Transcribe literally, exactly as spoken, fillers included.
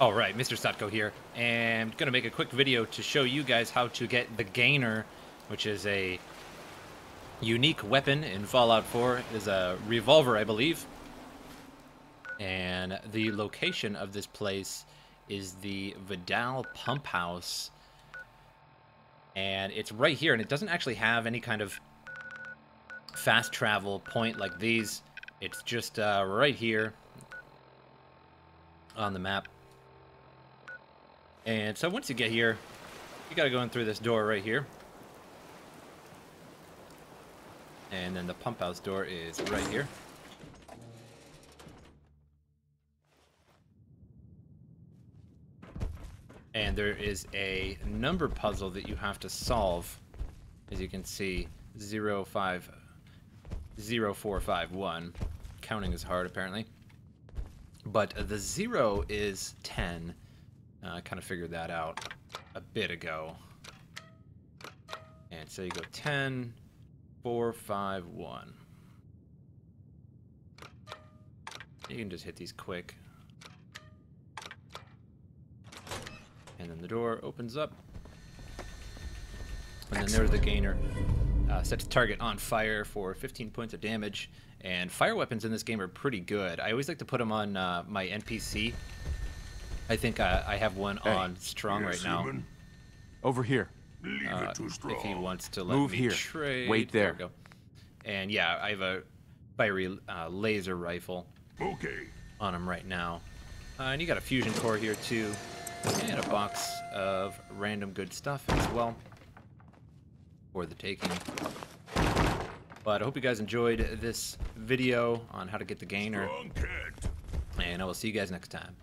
All right, Mister Stotko here, and I'm going to make a quick video to show you guys how to get the Gainer, which is a unique weapon in Fallout four. It is a revolver, I believe. And the location of this place is the Vidal Pump House. And it's right here, and it doesn't actually have any kind of fast travel point like these. It's just uh, right here on the map. And so once you get here, you gotta go in through this door right here. And then the pump house door is right here. And there is a number puzzle that you have to solve. As you can see, zero five zero four five one. Counting is hard, apparently. But the zero is ten. Uh, I kind of figured that out a bit ago. And so you go ten, four, five, one. You can just hit these quick. And then the door opens up. And then there's the Gainer. Uh, sets target on fire for fifteen points of damage. And fire weapons in this game are pretty good. I always like to put them on uh, my N P C. I think uh, I have one hey, on strong yes, right now. Human. Over here. Leave uh, it to strong. If he wants to let Move me here. Trade. Wait there. there we go. And yeah, I have a fiery uh, laser rifle okay. on him right now. Uh, and you got a fusion core here too. And a box of random good stuff as well. For the taking. But I hope you guys enjoyed this video on how to get the Gainer. And I will see you guys next time.